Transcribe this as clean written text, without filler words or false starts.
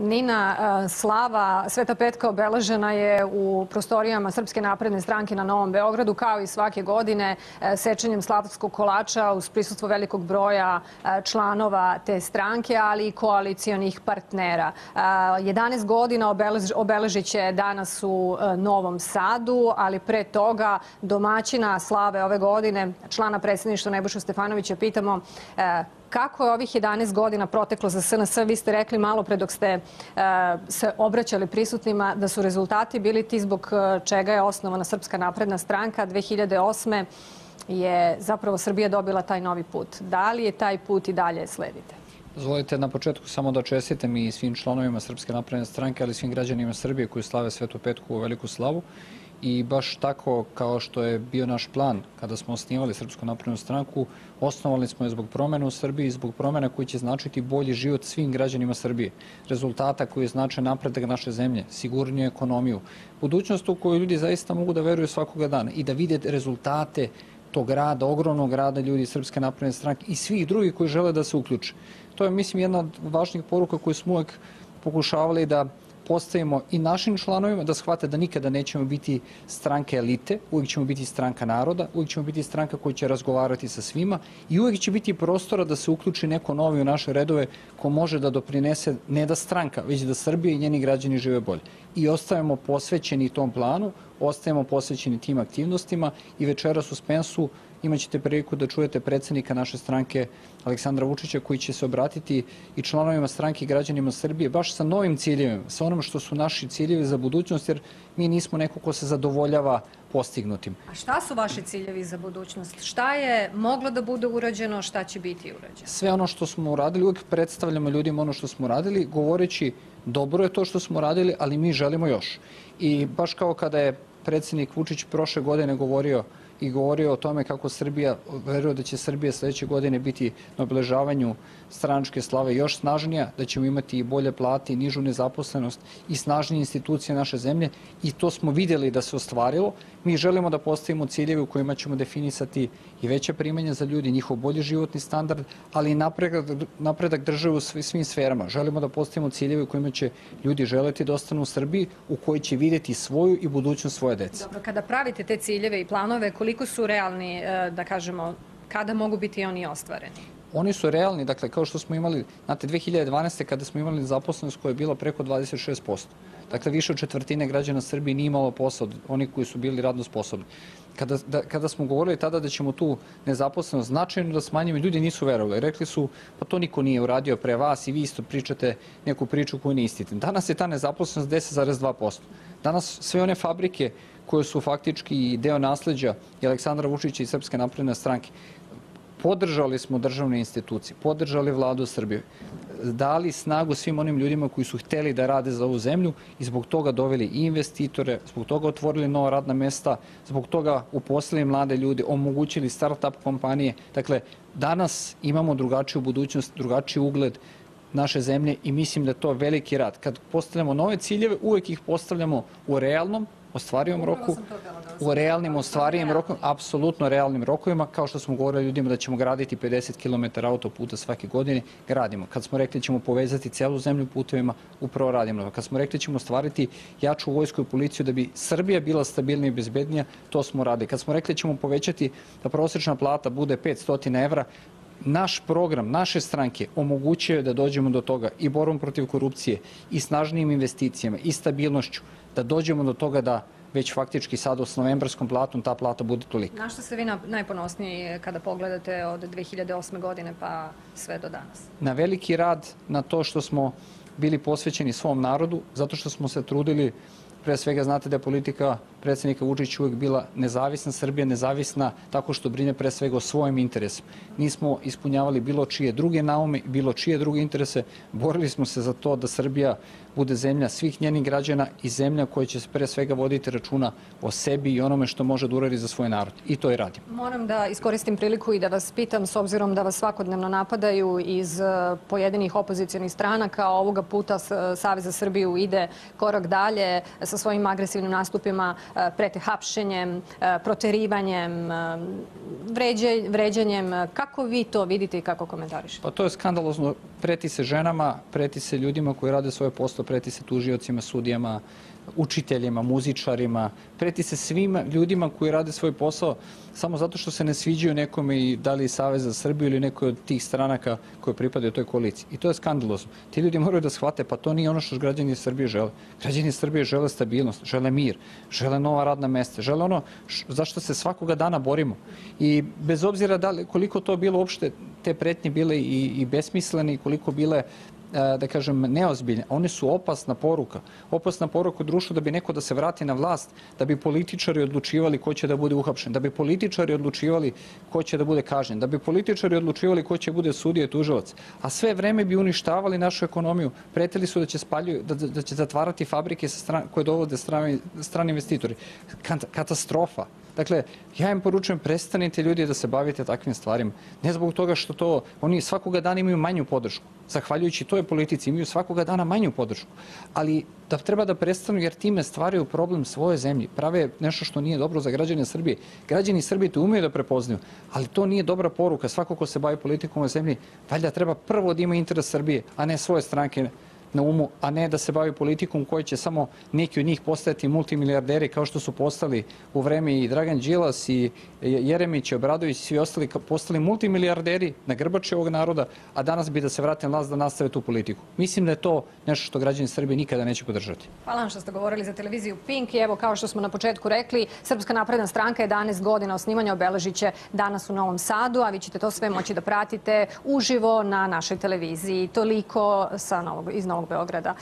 Nina, slava Sveta Petka obeležena je u prostorijama Srpske napredne stranke na Novom Beogradu, kao i svake godine, sečenjem slavskog kolača uz prisustvo velikog broja članova te stranke, ali i koalicijonih partnera. 11 godina obeležiće danas u Novom Sadu, ali pre toga domaćina slave ove godine, člana predsjedništva Nebošu Stefanovića, pitamo kako je ovih 11 godina proteklo za SNS. Vi ste rekli malo pre dok ste se obraćali prisutnima da su rezultati bili ti zbog čega je osnovana Srpska napredna stranka. 2008. je zapravo Srbija dobila taj novi put. Da li je taj put i dalje sledite? Dozvolite na početku samo da čestitam i svim članovima Srpske napredne stranke, ali i svim građanima Srbije koji slave Svetu Petku u veliku slavu. I baš tako kao što je bio naš plan kada smo osnivali Srpsku naprednu stranku, osnovali smo je zbog promjena u Srbiji i zbog promjena koji će značiti bolji život svim građanima Srbije. Rezultata koji znače napredak naše zemlje, sigurniju ekonomiju, budućnost u koju ljudi zaista mogu da veruju svakoga dana i da vide rezultate tog rada, ogromnog rada ljudi Srpske napredne stranke i svih drugih koji žele da se uključe. To je, mislim, jedna od važnijih poruka koju smo uvijek pokušavali da postavimo i našim članovima, da shvate da nikada nećemo biti stranka elite, uvijek ćemo biti stranka naroda, uvijek ćemo biti stranka koja će razgovarati sa svima i uvijek će biti prostora da se uključi neko novi u naše redove ko može da doprinese, ne da stranka, već da Srbija i njeni građani žive bolje. I ostajemo posvećeni tom planu, ostajemo posvećeni tim aktivnostima i večeras u Spensu imat ćete priliku da čujete predsjednika naše stranke Aleksandra Vučića koji će se obratiti i članovima stranke i građanima Srbije baš sa novim ciljevima, sa onom što su naši ciljevi za budućnost, jer mi nismo neko ko se zadovoljava postignutim. A šta su vaši ciljevi za budućnost? Šta je moglo da bude urađeno, šta će biti urađeno? Sve ono što smo uradili, uvijek predstavljamo ljudima ono što smo uradili, govoreći dobro je to što smo uradili, ali mi želimo još. I baš kao kada je predsjednik Vučić prošle godine govorio o tome kako Srbija, veruje da će Srbija sljedeće godine biti na obeležavanju stranačke slave još snažnija, da ćemo imati i bolje plate, i nižu nezaposlenost i snažnije institucije naše zemlje i to smo vidjeli da se ostvarilo. Mi želimo da postavimo ciljeve u kojima ćemo definisati i veće primanja za ljudi, njihov bolji životni standard, ali i napredak države u svim sferama. Želimo da postavimo ciljeve u kojima će ljudi želiti da ostanu u Srbiji, u kojoj će vidjeti svoju i budućnost svoje dece. Dobro, kada pravite te ciljeve i planove, koliko su realni, da kažemo, kada mogu biti oni ostvareni? Oni su realni, dakle, kao što smo imali, znate, 2012. kada smo imali zaposlenost koja je bila preko 26%. Dakle, više od četvrtine građana Srbije nije imalo posao, oni koji su bili radno sposobni. Kada smo govorili tada da ćemo tu nezaposlenost značajno da smanjimo, ljudi nisu verovali. Rekli su, pa to niko nije uradio pre vas i vi isto pričate neku priču koju nije istina. Danas je ta nezaposlenost 10,2%. Danas sve one fabrike koje su faktički deo nasleđa i Aleksandra Vučića i Srpske napredne stranke, podržali smo državne institucije, podržali vladu Srbije, dali snagu svim onim ljudima koji su hteli da rade za ovu zemlju i zbog toga doveli i investitore, zbog toga otvorili nova radna mesta, zbog toga uposlili mlade ljude, omogućili start-up kompanije. Dakle, danas imamo drugačiju budućnost, drugačiji ugled naše zemlje i mislim da je to veliki rad. Kad postavljamo nove ciljeve, uvijek ih postavljamo u realnom, ostvarivom roku, u realnim ostvarijem rokom, apsolutno realnim rokovima, kao što smo govorili ljudima da ćemo graditi 50 km autoputa svake godine, gradimo. Kad smo rekli da ćemo povezati celu zemlju putevima, upravo radimo. Kad smo rekli da ćemo ostvariti jaču vojsku i policiju da bi Srbija bila stabilnija i bezbednija, to smo radili. Kad smo rekli da ćemo povećati da prosječna plata bude 500 evra, naš program, naše stranke omogućuje da dođemo do toga i borbom protiv korupcije, i snažnijim investicijama, i stabilnošću, da dođemo do toga da već faktički sad s novembarskom platom ta plata bude tolika. Na što ste vi najponosniji kada pogledate od 2008. godine pa sve do danas? Na veliki rad, na to što smo bili posvećeni svom narodu, zato što smo se trudili. Pre svega, znate da je politika predsjednika Vučića uvijek bila nezavisna, Srbija nezavisna tako što brine pre svega o svojim interesima. Nismo ispunjavali bilo čije druge naume, bilo čije druge interese. Borili smo se za to da Srbija bude zemlja svih njenih građana i zemlja koja će pre svega voditi računa o sebi i onome što može da uradi za svoj narod. I to i radim. Moram da iskoristim priliku i da vas pitam, s obzirom da vas svakodnevno napadaju iz pojedinih opozicionih stranaka, ovoga puta Savez za Srbiju ide korak dalje sa sa svojim agresivnim nastupima prete hapšenjem, proterivanjem, vređanjem. Kako vi to vidite i kako komentarišete? Pa to je skandalozno. Preti se ženama, preti se ljudima koji rade svoje poslo, preti se tužiocima, sudijama, učiteljima, muzičarima, preti se svim ljudima koji rade svoj posao samo zato što se ne sviđaju nekome i da li Savez za Srbiju ili nekoj od tih stranaka koje pripadaju toj koaliciji. I to je skandalozno. Ti ljudi moraju da shvate, pa to nije ono što građani Srbije žele. Građani Srbije žele stabilnost, žele mir, žele nova radna mesta, žele ono zašto se svakoga dana borimo. I bez obzira koliko to bilo uopšte te pretnje bile i besmislene i koliko bile, da kažem, neozbiljne. One su opasna poruka. Opasna poruka u društvu da bi neko da se vrati na vlast, da bi političari odlučivali ko će da bude uhapšen, da bi političari odlučivali ko će da bude kažnjen, da bi političari odlučivali ko će da bude sudija i tužilac. A sve vreme bi uništavali našu ekonomiju. Pretili su da će zatvarati fabrike koje dovode strani investitori. Katastrofa. Dakle, ja im poručujem, prestanite ljudi da se bavite takvim stvarima. Ne zbog toga što to, oni svakoga dana imaju manju podršku. Zahvaljujući toj politici imaju svakoga dana manju podršku. Ali da treba da prestanu jer time stvaraju problem svoje zemlje. Prave nešto što nije dobro za građane Srbije. Građani Srbije to umeju da prepoznaju, ali to nije dobra poruka. Svako ko se bavi politikom u zemlji, valjda treba prvo da ima interes Srbije, a ne svoje stranke na umu, a ne da se bavi politikom koji će samo neki od njih postajati multimilijarderi kao što su postali u vreme i Dragan Đilas i Jeremić i Obradović i svi ostali postali multimilijarderi na grbači ovog naroda, a danas bi da se vrate na vlast da nastave tu politiku. Mislim da je to nešto što građani Srbije nikada neće podržati. Hvala vam što ste govorili za televiziju Pink i evo kao što smo na početku rekli, Srpska napredna stranka 11 godina osnivanja obeležit će danas u Novom Sadu, a vi ćete to sve moći da pratite uživo na našoj televiziji. Toliko iz Novog Beograda.